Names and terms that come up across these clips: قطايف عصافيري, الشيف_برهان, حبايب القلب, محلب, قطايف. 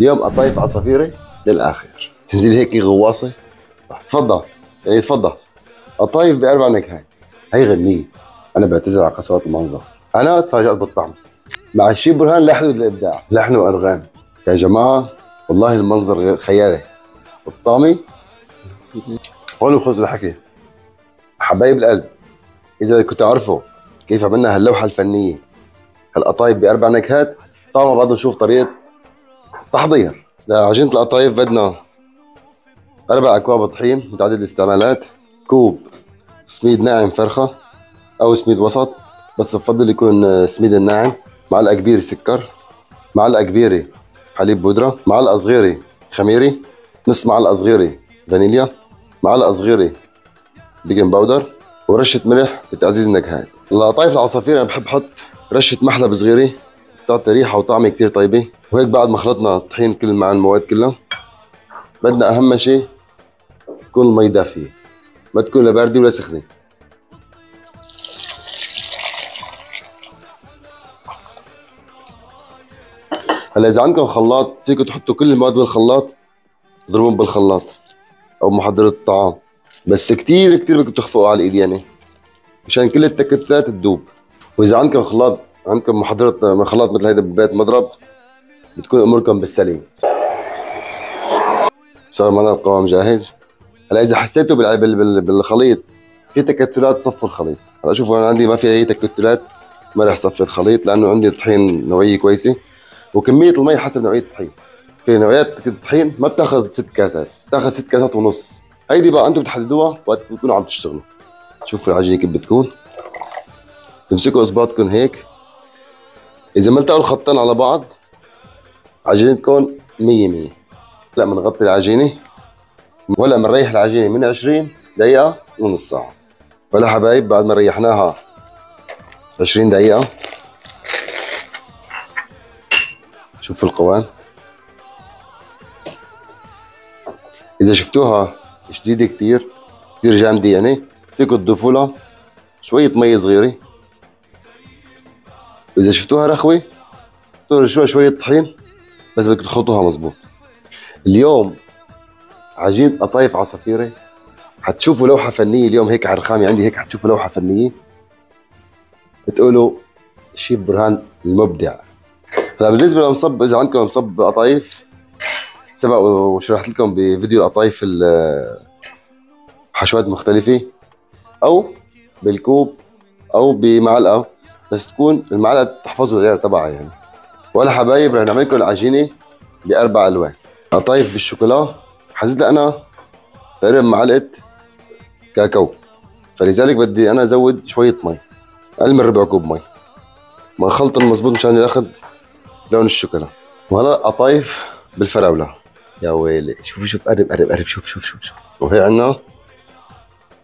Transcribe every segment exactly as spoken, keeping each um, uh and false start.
اليوم قطايف عصافيري للاخر، تنزل هيك غواصه. تفضل يعني تفضل. قطايف باربع نكهات، هي غنيه. انا بعتذر على قسوات المنظر، انا تفاجأت بالطعم. مع الشيف برهان لا حدود للابداع، لحن وانغام. يا جماعه والله المنظر خيالي، والطعمه قولوا خلص الحكي. حبايب القلب، اذا بدكم تعرفوا كيف عملنا هاللوحه الفنيه، هالقطايف باربع نكهات. طبعا بعدنا نشوف طريقه تحضير. لعجينة القطايف بدنا أربع أكواب طحين متعدد الاستعمالات، كوب سميد ناعم فرخة أو سميد وسط، بس بفضل يكون سميد الناعم، معلقة كبيرة سكر، معلقة كبيرة حليب بودرة، معلقة صغيرة خميري، نص معلقة صغيرة فانيليا، معلقة صغيرة بيكنج باودر، ورشة ملح لتعزيز النكهات. القطايف العصافير أنا بحب أحط رشة محلب صغيرة، بتعطي ريحة وطعمة كتير طيبة. وهيك بعد ما خلطنا الطحين كل مع المواد كلها، بدنا أهم شيء تكون المي دافية، ما تكون لا باردة ولا سخنة. هلا إذا عندكم خلاط فيكم تحطوا كل المواد بالخلاط، تضربون بالخلاط أو محضرة الطعام، بس كتير كتير بدكم تخفقوا على الإيد يعني، مشان كل التكتلات تذوب. وإذا عندكم خلاط عندكم محضرة خلاط مثل هيدا ببيت مضرب، بتكون اموركم بالسليم. صار معنا القوام جاهز. هلا اذا حسيتوا بالخليط في تكتلات صفوا الخليط. هلا شوفوا انا عندي ما في اي تكتلات، ما رح صفي الخليط لانه عندي طحين نوعيه كويسه، وكميه المي حسب نوعيه الطحين. في نوعيات الطحين ما بتاخذ ست كاسات، بتاخذ ست كاسات ونص. هيدي بقى انتم بتحددوها وقت بتكونوا عم تشتغلوا. شوفوا العجينه كيف بتكون، تمسكوا اصبعتكم هيك، اذا ما التقوا الخطين على بعض عجينتكم مية مية. هلا بنغطي العجينة، وهلا بنريح العجينة من عشرين دقيقة لنص ساعة. وهلا حبايب بعد ما ريحناها عشرين دقيقة، شوفوا القوام. إذا شفتوها شديدة كتير كتير جامدة يعني، فيكم تضيفوا لها شوية مي صغيرة. وإذا شفتوها رخوة ترشوها شوية طحين، بس بدكم تخلطوها مظبوط. اليوم عجينة قطايف عصافيري حتشوفوا لوحة فنية. اليوم هيك على الرخامة عندي هيك حتشوفوا لوحة فنية بتقولوا الشيف برهان المبدع. هلا بالنسبة للمصب، إذا عندكم مصب قطايف سبق وشرحت لكم بفيديو القطايف حشوات مختلفة، أو بالكوب أو بمعلقة، بس تكون المعلقة تحفظوا الغير تبعها يعني. ولا حبايب رح نعمل لكم العجينه باربع الوان. قطايف بالشوكولا حزيت لها انا تقريبا معلقه كاكاو، فلذلك بدي انا ازود شويه مي، اقل من ربع كوب مي، ما نخلط المظبوط مشان ياخذ لون الشوكولا. وهلا قطايف بالفراوله. يا ويلي شوف شوف قرب قرب قرب شوف شوف شوف شوف. وهي عندنا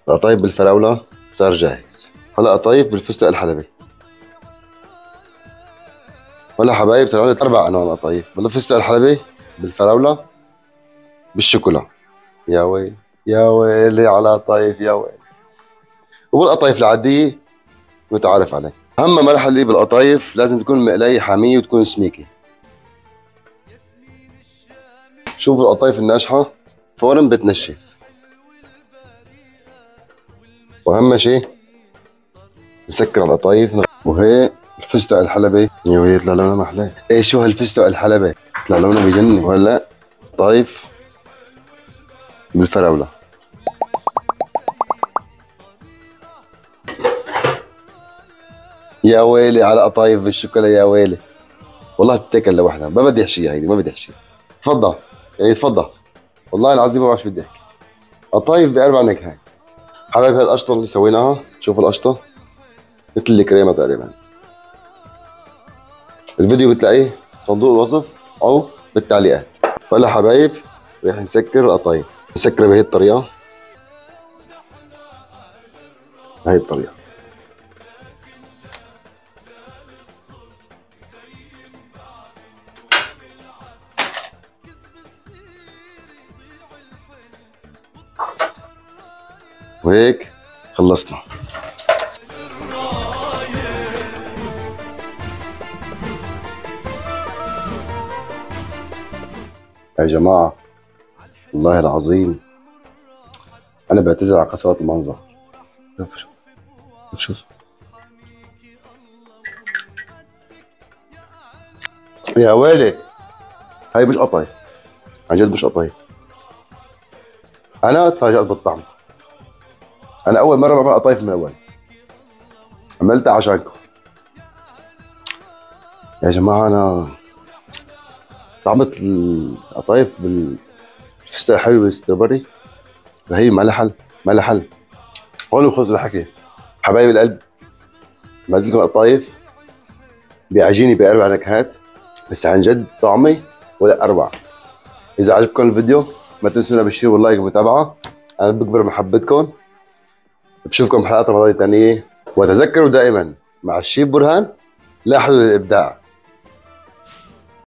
قطايف بالفراوله صار جاهز. هلا قطايف بالفستق الحلبي. ولا حبايب صار عندي اربع انواع قطايف، بالفستق الحلبي، بالفراوله، بالشوكولا. يا ويلي يا ويلي على قطايف يا ويلي. وبالقطايف العاديه متعارف عليه. اهم مرحله بالقطايف لازم تكون مقلايه حاميه وتكون سميكه. شوفوا القطايف الناجحه فورا بتنشف. واهم شيء نسكر القطايف. وهي الفستق الحلبي. يا وليد طلع لونه محلاه. ايه شو هالفستق الحلبي؟ طلع لونه بجنن. وهلا قطايف بالفراوله. يا ويلي على قطايف بالشوكولا يا ويلي. والله بتتاكل لوحدها، ما بدي احشيها هيدي، ما بدي احشيها. تفضل يعني تفضل. والله العظيم ما بعرف شو بدي احكي. قطايف باربع نكهات. حبايب هاي القشطه اللي سويناها، شوفوا القشطه مثل الكريمه تقريبا. الفيديو بتلاقيه صندوق الوصف او بالتعليقات. ولا حبايب رح نسكر القطايف، نسكرها بهي الطريقه، بهي الطريقه. وهيك خلصنا. يا جماعة والله العظيم أنا بعتذر على قساوة المنظر. شوف شوف شوف شوف يا ويلي، هاي مش قطايف، عن جد مش قطايف. أنا تفاجأت بالطعم، أنا أول مرة بعمل قطايف من أول، عملتها عشانكم يا جماعة. أنا طعمة القطايف بالفستق حلو بالستروبري رهيب، ما لها حل ما لها حل. هون وخلص الحكي. حبايب القلب عملت لكم قطايف بعجينة بأربع نكهات، بس عن جد طعمي ولا أروع. إذا عجبكم الفيديو ما تنسونا بالشير واللايك والمتابعة، أنا بكبر محبتكم. بشوفكم بحلقات رمضانية ثانية، وتذكروا دائما مع الشيف برهان لا حدود للإبداع.